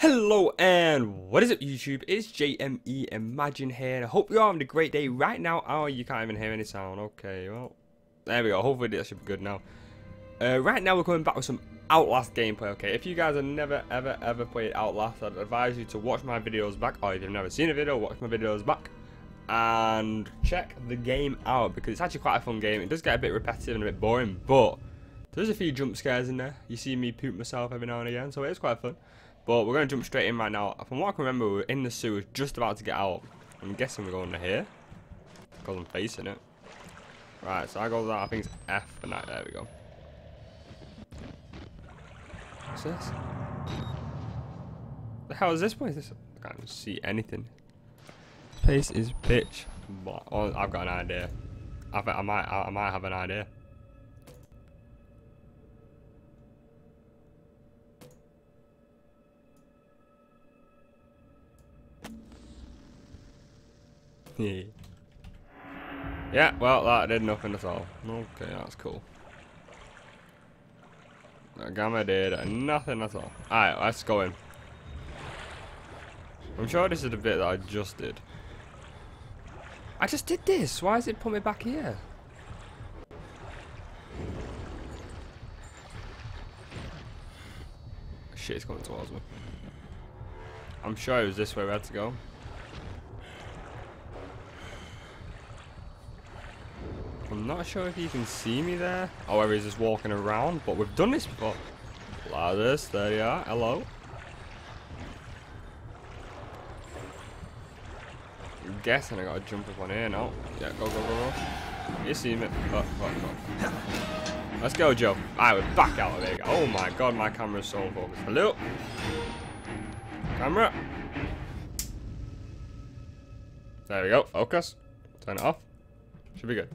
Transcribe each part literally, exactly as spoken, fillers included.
Hello and what is up YouTube, it's J M E Imagine here and I hope you're having a great day right now. Oh, you can't even hear any sound. Okay, well, there we go, hopefully that should be good now. Uh, right now we're coming back with some Outlast gameplay, okay? If you guys have never ever ever played Outlast, I'd advise you to watch my videos back, or if you've never seen a video, watch my videos back and check the game out because it's actually quite a fun game. It does get a bit repetitive and a bit boring, but there's a few jump scares in there. You see me poop myself every now and again, so it is quite fun. But we're going to jump straight in right now. From what I can remember, we were in the sewers just about to get out. I'm guessing we're going to here because I'm facing it. Right, so I go that. I think it's F and that. There we go. What's this? The hell is this place? This, I can't even see anything. This place is pitch black. Oh, I've got an idea. I think I might. I, I might have an idea. Yeah, well, that did nothing at all. Okay, that's cool. That gamma did nothing at all. Alright, let's go in. I'm sure this is the bit that I just did. I just did this! Why does it put me back here? Shit, it's coming towards me. I'm sure it was this way we had to go. I'm not sure if you can see me there. However, he's just walking around, but we've done this before. Ladders, there you are. Hello. I'm guessing I gotta jump up on here now. Yeah, go, go, go, go. You see me. Fuck, fuck, fuck. Let's go, Joe. Alright, we're back out of there. Oh my god, my camera's so focused. Hello. Camera. There we go. Focus. Turn it off. Should be good.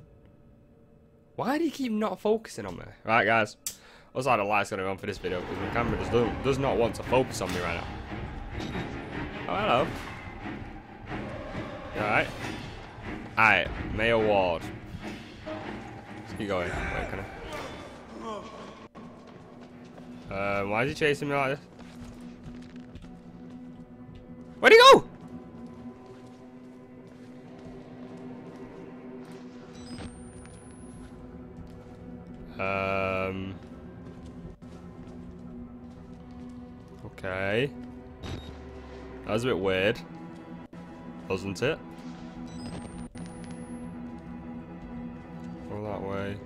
Why do you keep not focusing on me? Right, guys. Also, I had a light's going to run for this video because my camera just doesn't, does not want to focus on me right now. Oh, hello. You alright? Alright, Mayor Ward. Let's keep going. Wait, can I? Uh, why is he chasing me like this? Where'd he go? Um. Okay. That was a bit weird, wasn't it? All that way.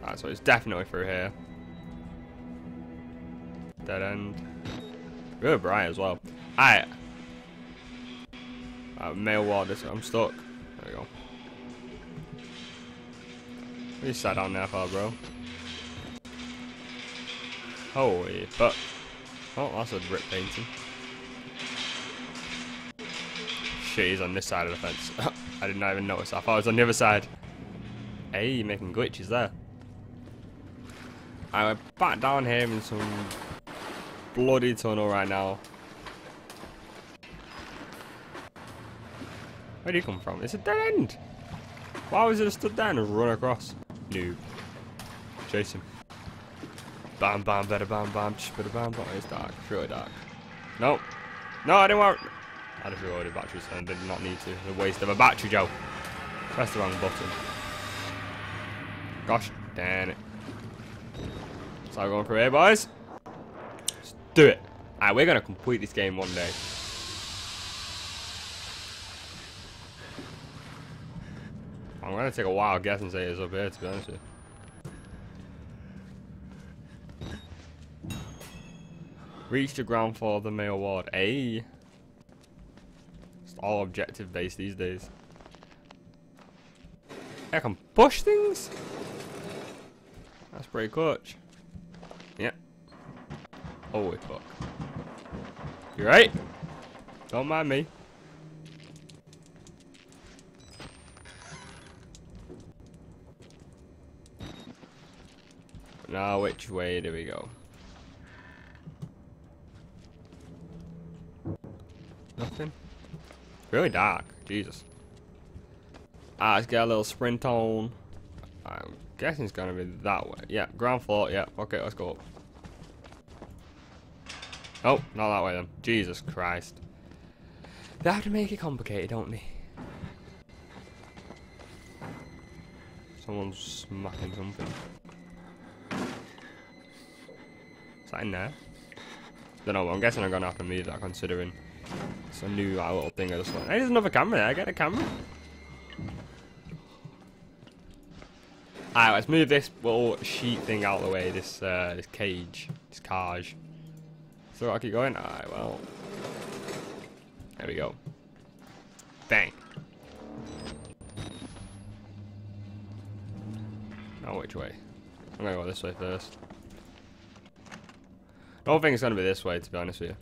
Alright, so it's definitely through here. Dead end. Really bright as well. Alright. Alright, mail ward. I'm stuck. There we go. You sat down there far, bro. Holy fuck. Oh, that's a brick painting. Shit, he's on this side of the fence. I did not even notice. I thought it was on the other side. Hey, you're making glitches there. Alright, we're back down here in some bloody tunnel right now. Where do you come from? It's a dead end. Why was it stood there and run across? Noob. Chase him. Bam, bam, better bam, bam, better bam, bam. It's dark. It's really dark. No. No, I didn't want. I just reloaded batteries and did not need to. It's a waste of a battery, Joe. Press the wrong button. Gosh damn it. So I'm going for here, boys. Let's do it. Alright, we're going to complete this game one day. I'm gonna take a wild guess and say it's up here, to be honest with you. Reach the ground floor of the mail ward. Ayy. It's all objective based these days. I can push things? That's pretty clutch. Yeah. Holy fuck. You right? Don't mind me. Now, which way do we go? Nothing? Really dark. Jesus. Ah, let's get a little sprint on. I'm guessing it's going to be that way. Yeah, ground floor. Yeah, okay, let's go up. Oh, not that way then. Jesus Christ. They have to make it complicated, don't they? Someone's smacking something. Is that in there? Don't know, but I'm guessing I'm gonna have to move that considering it's a new like, little thing I just went. Hey, there's another camera there, get a camera. Alright, let's move this little sheet thing out of the way, this uh, this cage, this cage. So I keep going? Alright, well. There we go. Bang. Now which way? I'm gonna go this way first. I don't think it's going to be this way, to be honest with you.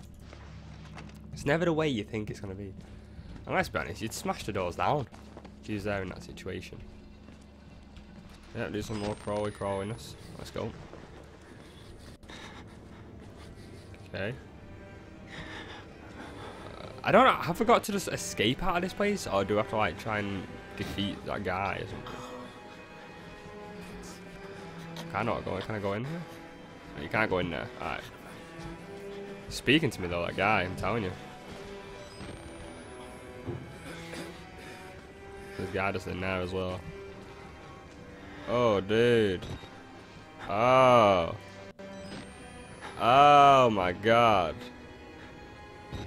It's never the way you think it's going to be. And let's be honest, you'd smash the doors down if you was there in that situation. Yeah, do some more crawly crawliness. Let's go. Okay. Uh, I don't know, have I got to just escape out of this place? Or do I have to like try and defeat that guy or something? Can I not go, can I go in here? No, you can't go in there. Alright. Speaking to me though, that guy, I'm telling you. There's guy just in there as well. Oh, dude. Oh. Oh my god.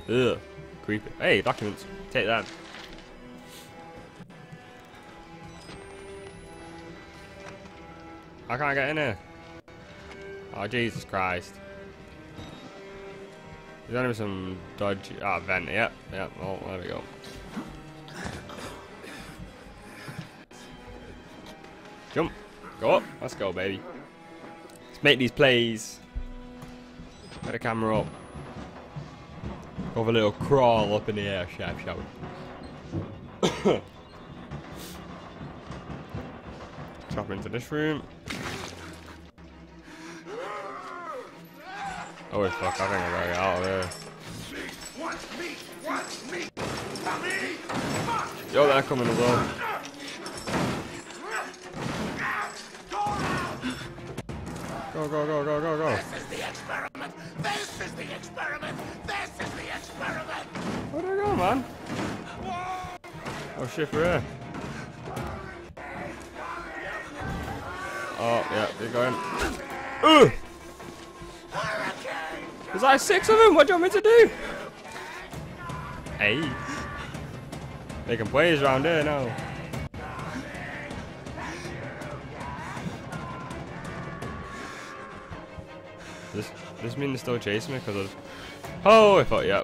Ugh. Creepy. Hey, documents. Take that. How can I get in here? Oh, Jesus Christ. There's gonna be some dodgy. Ah, oh, vent. Yep, yep. Oh, there we go. Jump. Go up. Let's go, baby. Let's make these plays. Get the camera up. Go have a little crawl up in the air, chef, shall we? Drop into this room. Oh fuck, I think I gotta get out of there. Yo, they're coming as well. Go, go, go, go, go, go. This is the experiment! This is the experiment! This is the experiment! Where'd I go, man? Oh shit, we're here. Oh, yeah, we're going. Ugh! There's like six of them, what do you want me to do? Hey. They can play around here now. Does this mean they're still chasing me? Because I was... Oh, I thought, yeah.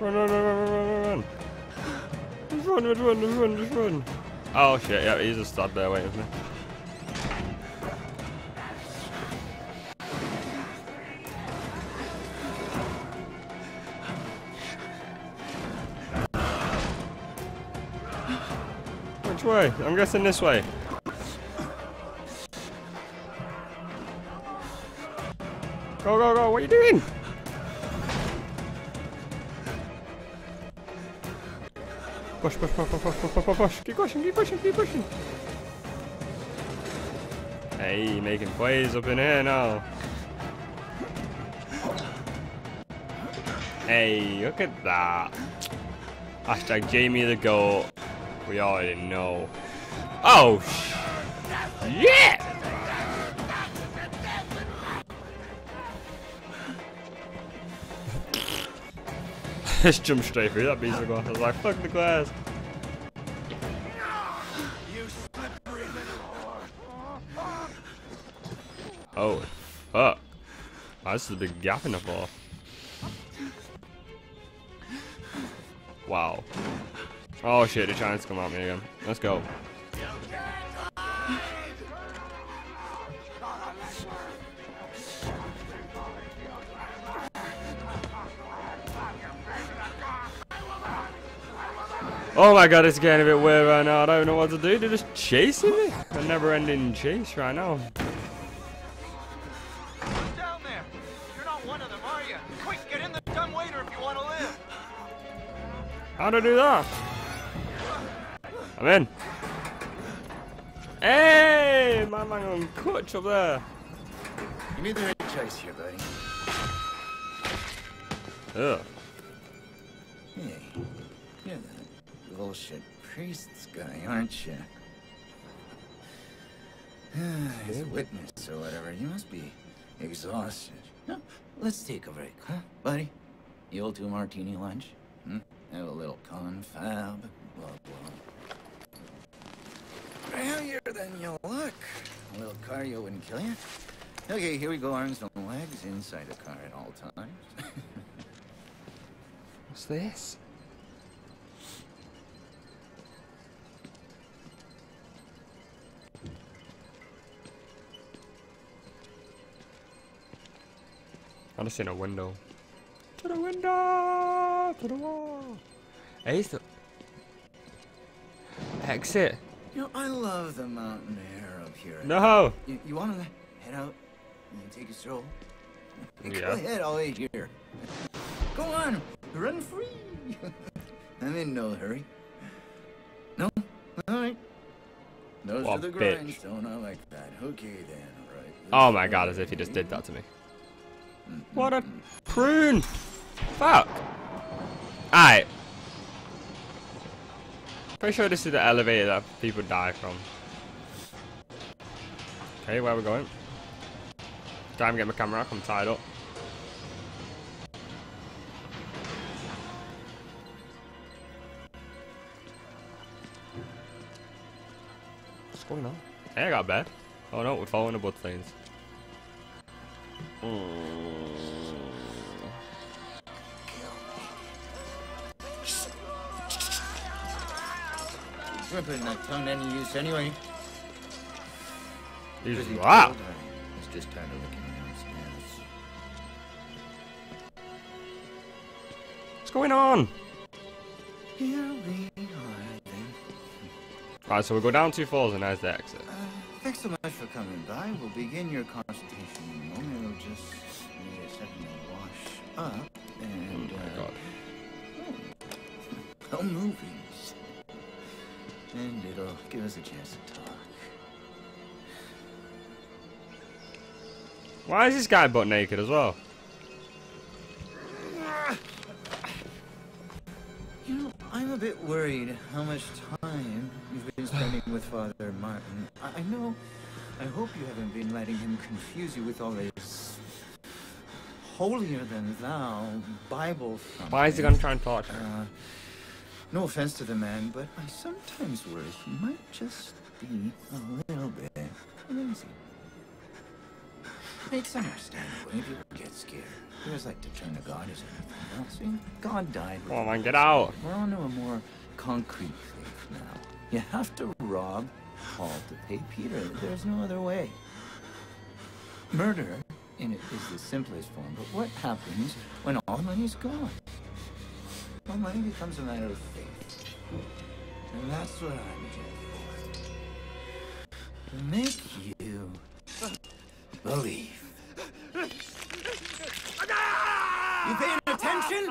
Run, run, run, run, run, run, run. Just run, just run, just run, just run. Oh shit, yeah, he's just stood there waiting for me. Which way? I'm guessing this way. Go, go, go, what are you doing? Push, push, push, push, push, push, push, push. Keep pushing, keep pushing, keep pushing. Hey, making plays up in here now. Hey, look at that. Hashtag J M E the goat. We already know. Oh, sh yeah! Just jump straight through that piece of glass. I was like, fuck the glass. Oh, fuck. Wow, this is a big gap in the floor. Wow. Oh shit, they're trying to come at me again. Let's go. Oh my god, it's getting a bit weird right now. I don't know what to do. They're just chasing me. A never ending chase right now. Down there. You're not one of them, are you? Quick, get in the dumb waiter if you want to live. How'd I do that? I'm in. Hey, my man on clutch up there. You need the right choice here, buddy. Ugh. Hey, you're the bullshit priest's guy, aren't you? His witness or whatever, you must be exhausted. No, let's take a break, huh, buddy? The old two martini lunch? Hmm? Have a little confab, blah, blah. Heavier than you look. A little cardio wouldn't kill you. Okay, here we go, arms and legs inside the car at all times. What's this? I just seen a window. To the window! To the wall! Hey, it's the... exit! You know, I love the mountain air up here. No! You, you want to head out and take a stroll? Yeah. Go ahead, I'll wait here. Go on! Run free! I'm in no hurry. No? Alright. Those what are the grindstone. I like that. Okay then, alright. Oh my god, as if he just did that to me. What a prune! Fuck! Alright. Pretty sure this is the elevator that people die from. Okay, where are we going? Try and get my camera up, I'm tied up. What's going on? Hey, I got a bed. Oh no, we're following the bloodstains. We're putting that tongue to any use anyway. He's wow. Cold, it's just time to look downstairs. What's going on? Here we are. Alright, so we go down two falls and there's the exit. Uh, thanks so much for coming by. We'll begin your consultation in a moment. We'll just need a second to wash up and... oh my uh, god. Oh, home movies. And it'll give us a chance to talk. Why is this guy butt naked as well? You know, I'm a bit worried how much time you've been spending with Father Martin. I, I know, I hope you haven't been letting him confuse you with all this holier-than-thou Bible something. Why is he gonna try and talk to me? Uh, no offense to the man, but I sometimes worry he might just be a little bit lazy. It's understandable. Maybe people get scared. He was like to turn to God as anything else. See, God died. Come on, man, get out. We're on to a more concrete faith now. You have to rob Paul to pay Peter. There's no other way. Murder in it is the simplest form, but what happens when all money's gone? Well, money becomes a matter of faith. And that's what I'm here for. To make you... believe. You paying attention?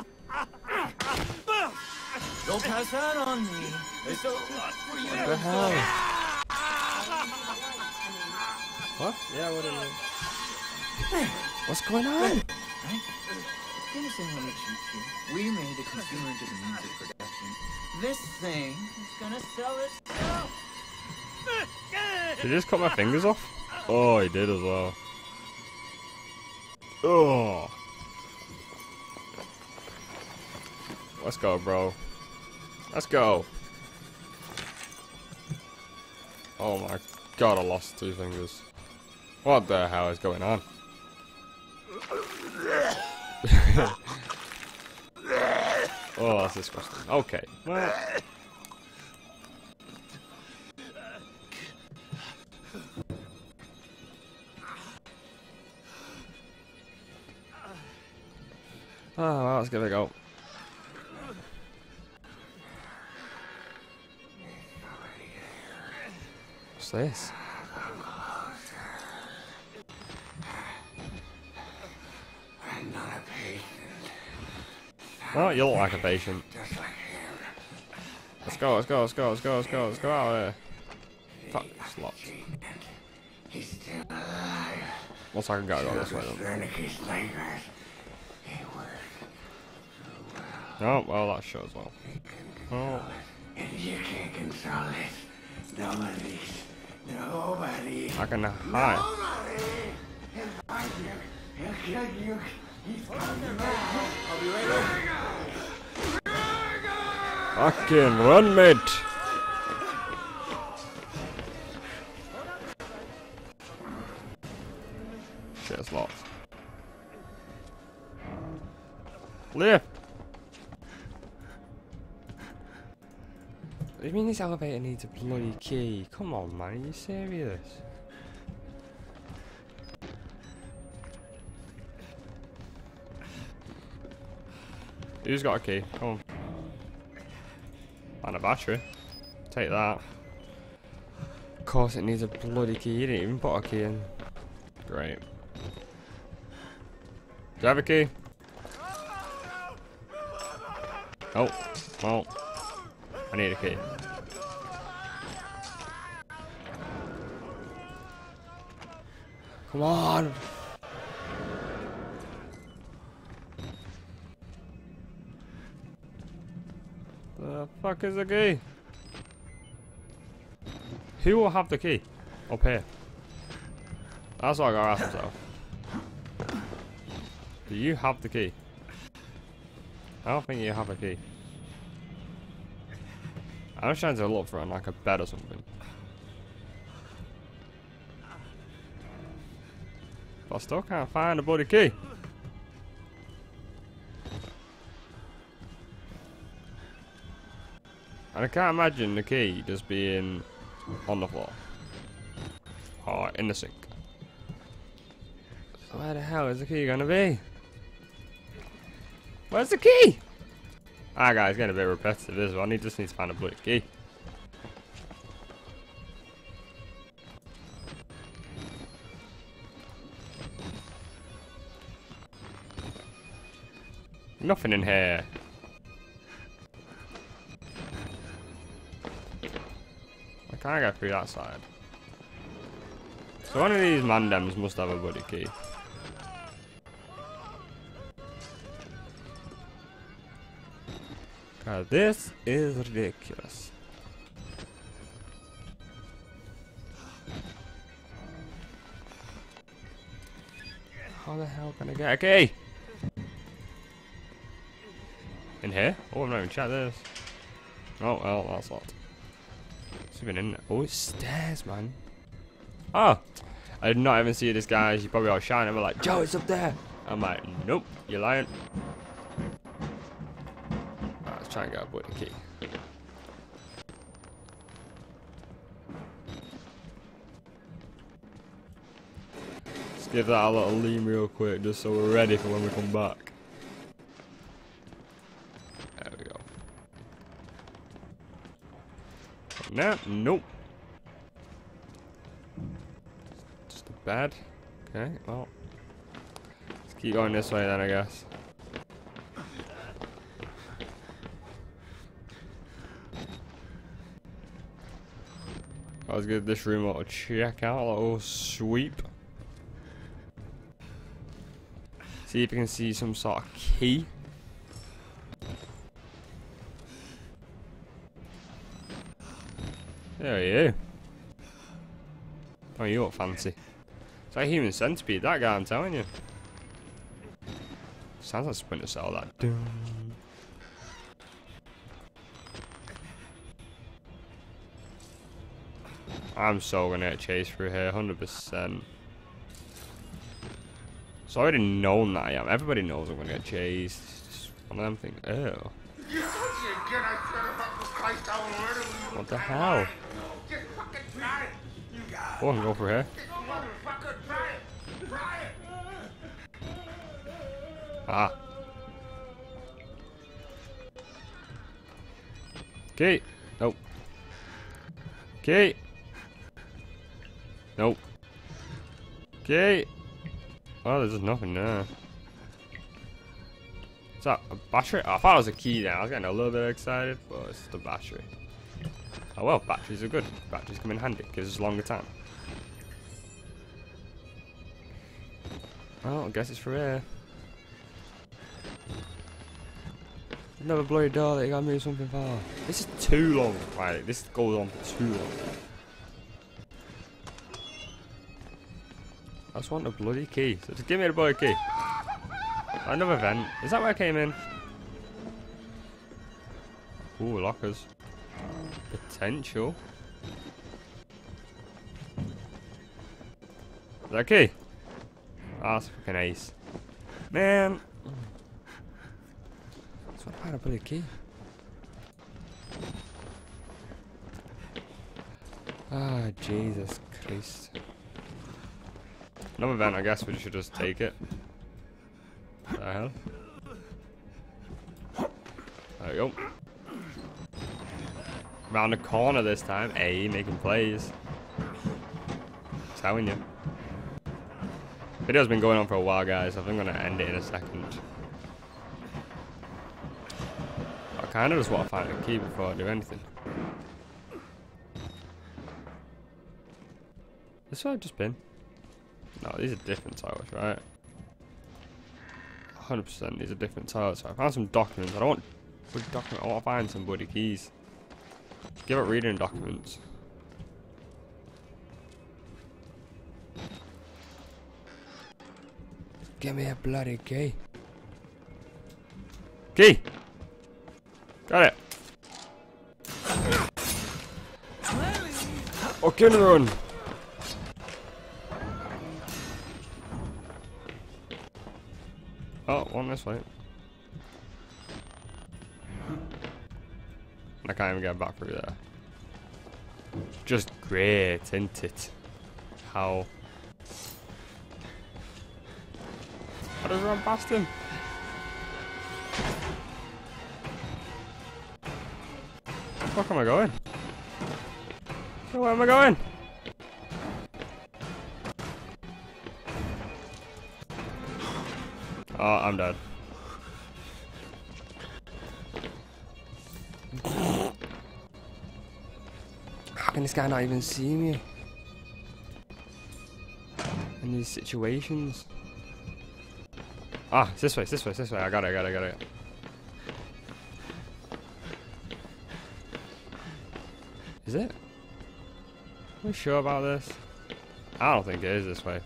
Don't pass out on me. There's a lot for you. What the hell? What? Yeah, what is it? What's going on? Right? You understand what makes you feel? We made the consumer into the means of production. This thing is gonna sell itself. Did he just cut my fingers off? Oh, he did as well. Oh, let's go, bro. Let's go. Oh my god, I lost two fingers. What the hell is going on? Oh, that's disgusting. Okay. Well, oh, well, let's give it a go. What's this? I'm not a patient. Well, you look like a patient. Let's go, let's go, let's go, let's go, let's go, let's go out of here. Fuck. slots. He's still alive. Looks like I gotta go this way then. Oh, well, that shows well. Oh. And you can't console it. Nobody. Nobody. I can hide. Nobody. He'll find you. He'll kill you. He's coming back. I'll be right back. Fucking run, mate. Shit, it's locked. Lift. I mean, this elevator needs a bloody key. Come on, man, are you serious? Who's got a key? Come on. And a battery. Take that. Of course, it needs a bloody key. You didn't even put a key in. Great. Do you have a key? Oh, well. I need a key. Come on! The fuck is the key? Who will have the key? Up here. That's what I gotta ask myself. Do you have the key? I don't think you have a key. I was trying to look for like a bed or something. But I still can't find a bloody key. And I can't imagine the key just being on the floor. Or in the sink. So where the hell is the key gonna be? Where's the key? Ah, guys, it's getting a bit repetitive as well. I need, just need to find a bloody key. Nothing in here. I can't go through that side. So one of these mandems must have a bloody key. Uh, this is ridiculous. How the hell can I get a key? In here? Oh, I've not even checked this. Oh, well, that's locked. It's even in there. Oh, it's stairs, man. Oh! I did not even see this, guys. You probably all shouting and were like, Joe, it's up there! I'm like, nope, you're lying. Try and go with the key. Let's give that a little lean real quick, just so we're ready for when we come back. There we go. No, nope. Just a bed. Okay, well, let's keep going this way then, I guess. Let's give this room a little check out, a little sweep. See if you can see some sort of key. There you go. Oh, you look fancy. It's like Human Centipede, that guy, I'm telling you. Sounds like Splinter Cell, that dude. I'm so gonna get chased through here, one hundred percent. So I already known that I am. Everybody knows I'm gonna get chased. Just one of them things. Oh. What the hell? Oh, I can go for here. Ah. Okay. Nope. Okay. Nope. Okay. Oh, there's just nothing there. Is that a battery? Oh, I thought it was a key there. I was getting a little bit excited, but it's just a battery. Oh well, batteries are good. Batteries come in handy, gives us longer time. Well, I guess it's through here. Another bloody door that you gotta move something for. This is too long. Right, this goes on for too long. I just want a bloody key. So just give me the bloody key. Another vent. Is that where I came in? Ooh, lockers. Potential. Is that a key? Oh, that's fucking ace. Man. So I found a bloody key. Ah, Jesus Christ. Another vent, I guess we should just take it. What the hell? There we go. Round the corner this time. Hey, making plays. I'm telling you. Video's been going on for a while, guys. I think I'm going to end it in a second. I kind of just want to find a key before I do anything. This is where I've just been. No, these are different toilets, right? one hundred percent these are different toilets. I found some documents. I don't want bloody documents. I want to find some bloody keys. Give up reading documents. Give me a bloody key. Key! Got it! Oh, can run! Oh, one this way. I can't even get back through there. Just great, isn't it? How? I just ran past him. Where am I going? Where am I going? Oh, I'm dead. How can this guy not even see me? In these situations. Ah, it's this way, it's this way, it's this way. I got it, I got it, I got it. Is it? Are we sure about this? I don't think it is this way.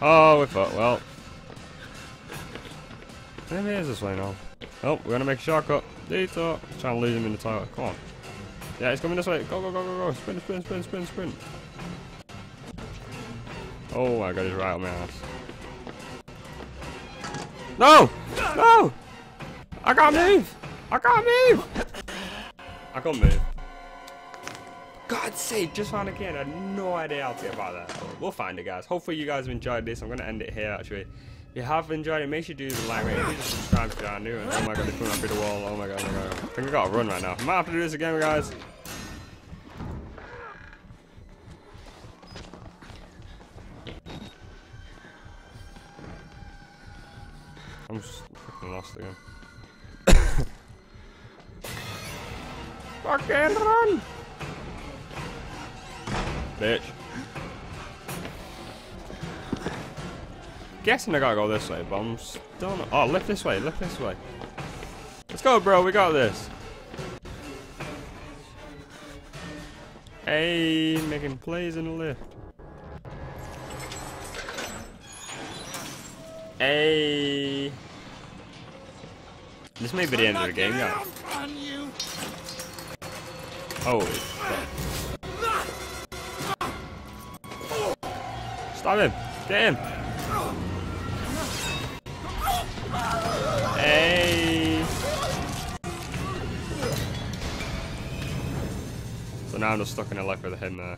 Oh, we thought, well. Maybe it is this way now. Oh, we're gonna make a shortcut. Detour. Trying to lose him in the tower. Come on. Yeah, it's coming this way. Go, go, go, go, go. Sprint, sprint, sprint, sprint, sprint. Oh my god, he's right on my ass. No! No! I can't move! I can't move! I can't move. God's sake, just found a key. I had no idea how to get about that. We'll find it, guys. Hopefully you guys have enjoyed this. I'm going to end it here, actually. If you have enjoyed it, make sure you do the like, rate, and subscribe if you are new. And oh my god, they're coming up through the wall. Oh my god, oh my god. I think I've got to run right now. I might have to do this again, guys. I'm just fucking lost again. Fucking run! Bitch. Guessing I gotta go this way, but I'm still not. Oh, lift this way, lift this way. Let's go, bro, we got this. Hey, making plays in the lift. Hey. This may be the end of the game, guys. Holy fuck. Stop him! Get him! Hey! So now I'm just stuck in a left with him there.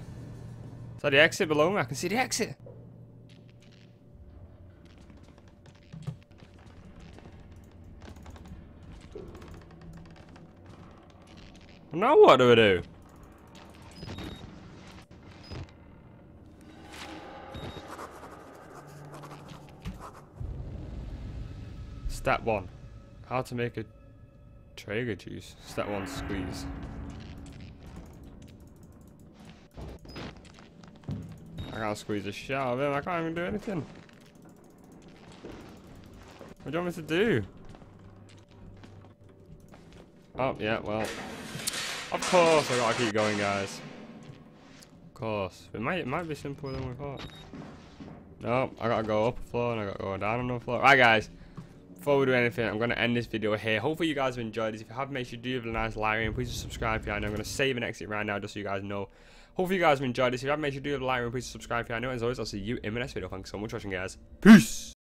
Is that the exit below me? I can see the exit! Now what do I do? Step one, how to make a Traeger juice. It's that one squeeze. I can't squeeze the shit out of him. I can't even do anything. What do you want me to do? Oh, yeah, well. Of course I gotta keep going, guys. Of course. It might, it might be simpler than we thought. No, I gotta go up a floor and I gotta go down another floor. Alright, guys. Before we do anything, I'm going to end this video here. Hopefully you guys have enjoyed this. If you have, make sure you do give it a nice like ring. Please subscribe here. I know I'm going to save and exit right now just so you guys know. Hopefully you guys have enjoyed this. If you have, make sure you do give it a like ring. Please subscribe here. I know, as always, I'll see you in the next video. Thanks so much for watching, guys. Peace!